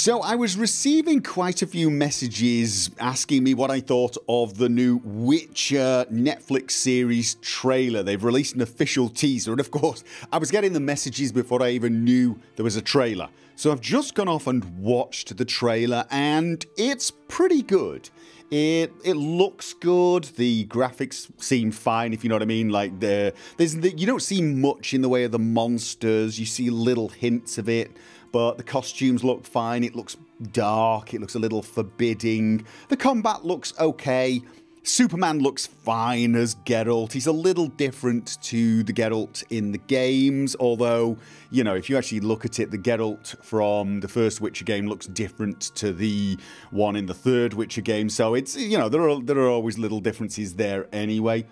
So I was receiving quite a few messages asking me what I thought of the new Witcher Netflix series trailer. They've released an official teaser, and of course I was getting the messages before I even knew there was a trailer. So I've just gone off and watched the trailer, and it's pretty good. It looks good. The graphics seem fine, if you know what I mean. Like you don't see much in the way of the monsters. You see little hints of it, but the costumes look fine. It looks dark. It looks a little forbidding. The combat looks okay. Superman looks fine as Geralt. He's a little different to the Geralt in the games, although, you know, if you actually look at it, the Geralt from the first Witcher game looks different to the one in the third Witcher game, so it's, you know, there are always little differences there anyway.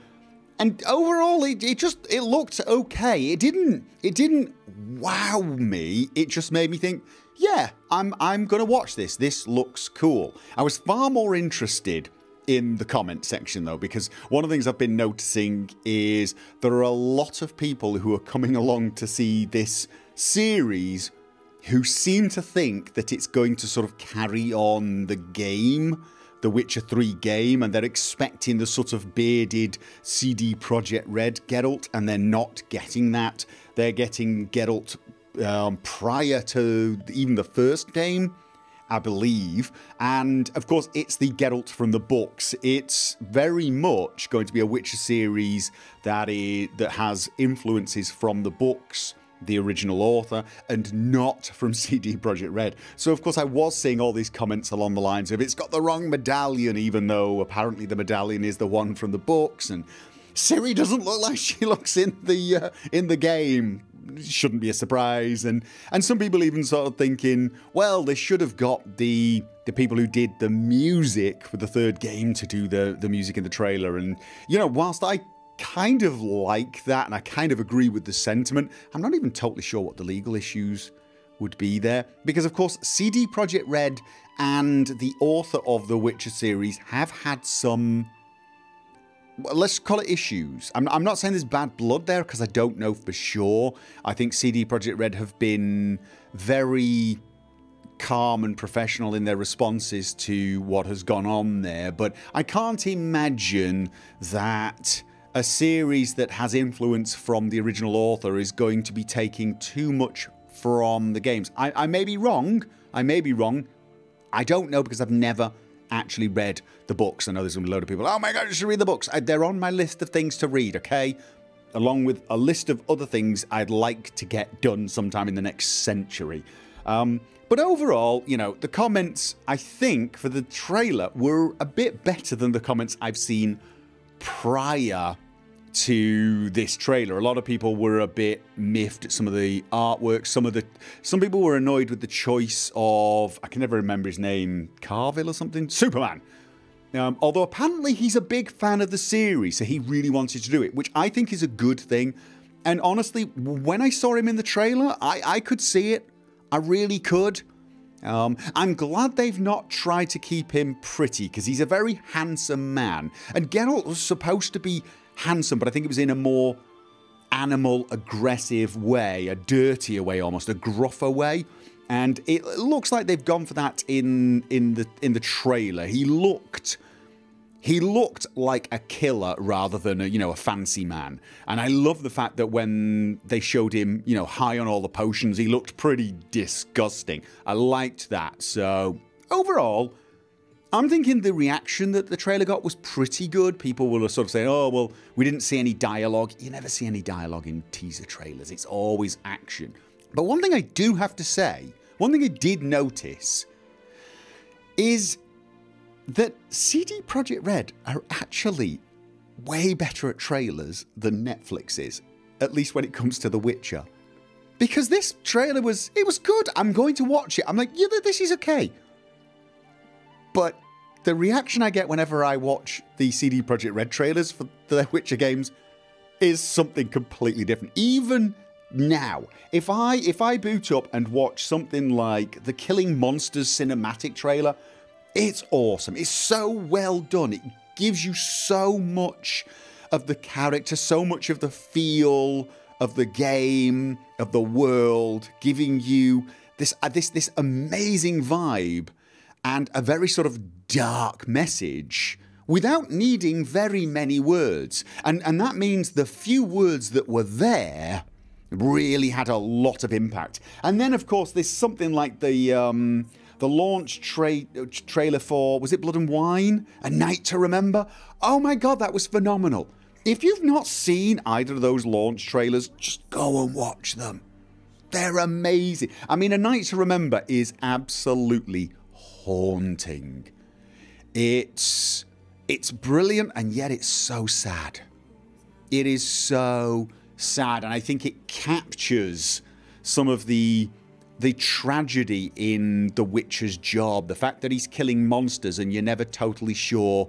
And overall, it looked okay. It didn't wow me. It just made me think, yeah, I'm gonna watch this. This looks cool. I was far more interested in the comment section though, because one of the things I've been noticing is there are a lot of people who are coming along to see this series who seem to think that it's going to sort of carry on the game, the Witcher 3 game, and they're expecting the sort of bearded CD Projekt Red Geralt, and they're not getting that. They're getting Geralt prior to even the first game, I believe, and of course it's the Geralt from the books. It's very much going to be a Witcher series that has influences from the books, the original author, and not from CD Projekt Red. So of course I was seeing all these comments along the lines of, it's got the wrong medallion, even though apparently the medallion is the one from the books, and Siri doesn't look like she looks in the game. Shouldn't be a surprise. And some people even sort of thinking, well, they should have got the people who did the music for the third game to do the music in the trailer. And, you know, whilst I kind of like that and I kind of agree with the sentiment, I'm not even totally sure what the legal issues would be there, because of course CD Projekt Red and the author of the Witcher series have had some, let's call it, issues. I'm not saying there's bad blood there, because I don't know for sure. I think CD Projekt Red have been very calm and professional in their responses to what has gone on there, but I can't imagine that a series that has influence from the original author is going to be taking too much from the games. I may be wrong. I may be wrong. I don't know, because I've never actually read the books. I know there's a load of people, oh my god, you should read the books. They're on my list of things to read, okay? Along with a list of other things I'd like to get done sometime in the next century. But overall, you know, the comments, I think, for the trailer were a bit better than the comments I've seen prior to this trailer. A lot of people were a bit miffed at some of the artwork. Some people were annoyed with the choice of, I can never remember his name, Carville or something, Superman. Although apparently he's a big fan of the series, so he really wanted to do it, which I think is a good thing. And honestly, when I saw him in the trailer, I could see it. I really could. I'm glad they've not tried to keep him pretty, because he's a very handsome man. And Geralt was supposed to be handsome, but I think it was in a more animal, aggressive way, a dirtier way almost, a gruffer way. And it looks like they've gone for that in the trailer. He looked like a killer rather than a fancy man. And I love the fact that when they showed him, you know, high on all the potions, he looked pretty disgusting. I liked that. So overall, I'm thinking the reaction that the trailer got was pretty good. People were sort of saying, oh, well, we didn't see any dialogue. You never see any dialogue in teaser trailers. It's always action. But one thing I do have to say, one thing I did notice, is that CD Projekt Red are actually way better at trailers than Netflix is, at least when it comes to The Witcher. Because this trailer was good. I'm going to watch it. I'm like, yeah, this is okay. But the reaction I get whenever I watch the CD Projekt Red trailers for the Witcher games is something completely different. Even now, if I boot up and watch something like the Killing Monsters cinematic trailer, it's awesome. It's so well done. It gives you so much of the character, so much of the feel of the game, of the world, giving you this amazing vibe and a very sort of dark message without needing very many words. And that means the few words that were there really had a lot of impact. And then, of course, there's something like the launch trailer for, was it Blood and Wine? A Night to Remember? Oh my God, that was phenomenal. If you've not seen either of those launch trailers, just go and watch them. They're amazing. I mean, A Night to Remember is absolutely haunting. It's brilliant, and yet it's so sad. It is so sad, and I think it captures some of the tragedy in the Witcher's job. The fact that he's killing monsters and you're never totally sure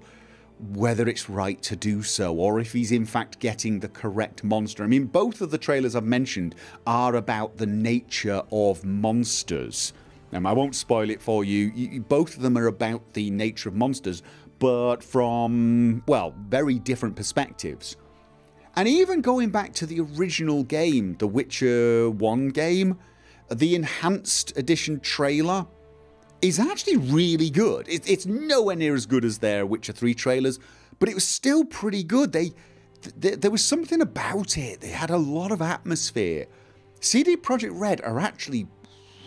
whether it's right to do so or if he's in fact getting the correct monster. I mean, both of the trailers I've mentioned are about the nature of monsters. I won't spoil it for you. Both of them are about the nature of monsters, but from, well, very different perspectives. And even going back to the original game, the Witcher 1 game, the Enhanced Edition trailer is actually really good. It's nowhere near as good as their Witcher 3 trailers, but it was still pretty good. There was something about it. They had a lot of atmosphere. CD Projekt Red are actually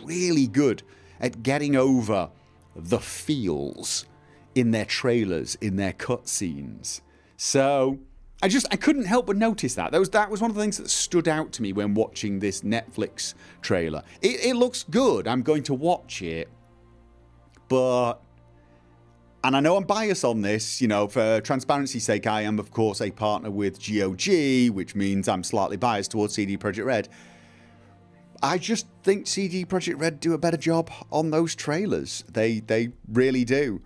really good at getting over the feels in their trailers, in their cutscenes. So I couldn't help but notice that. That was one of the things that stood out to me when watching this Netflix trailer. It looks good. I'm going to watch it. But, and I know I'm biased on this, you know, for transparency's sake, I am, of course, a partner with GOG, which means I'm slightly biased towards CD Projekt Red. I just think CD Projekt Red do a better job on those trailers. They really do.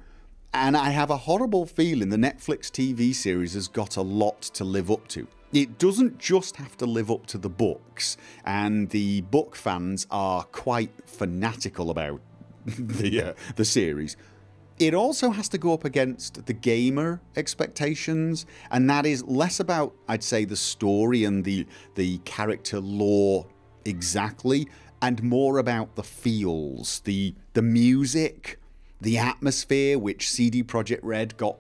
And I have a horrible feeling the Netflix TV series has got a lot to live up to. It doesn't just have to live up to the books, and the book fans are quite fanatical about the series. It also has to go up against the gamer expectations, and that is less about, I'd say, the story and the character lore exactly, and more about the feels, the music, the atmosphere, which CD Projekt Red got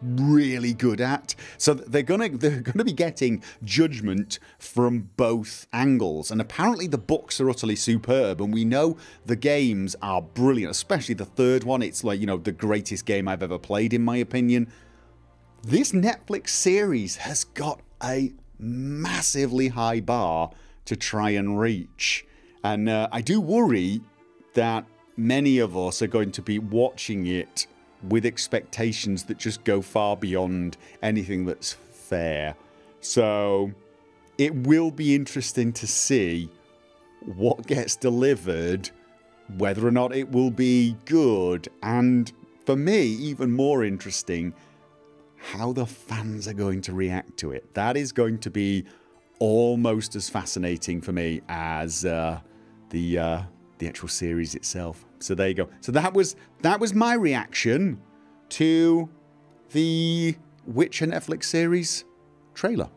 really good at. So they're gonna be getting judgment from both angles. And apparently the books are utterly superb, and we know the games are brilliant, especially the third one. It's like, you know, the greatest game I've ever played, in my opinion. This Netflix series has got a massively high bar to try and reach. And I do worry that many of us are going to be watching it with expectations that just go far beyond anything that's fair. So it will be interesting to see what gets delivered, whether or not it will be good, and for me, even more interesting, how the fans are going to react to it. That is going to be almost as fascinating for me as the actual series itself. So there you go. So that was my reaction to the Witcher Netflix series trailer.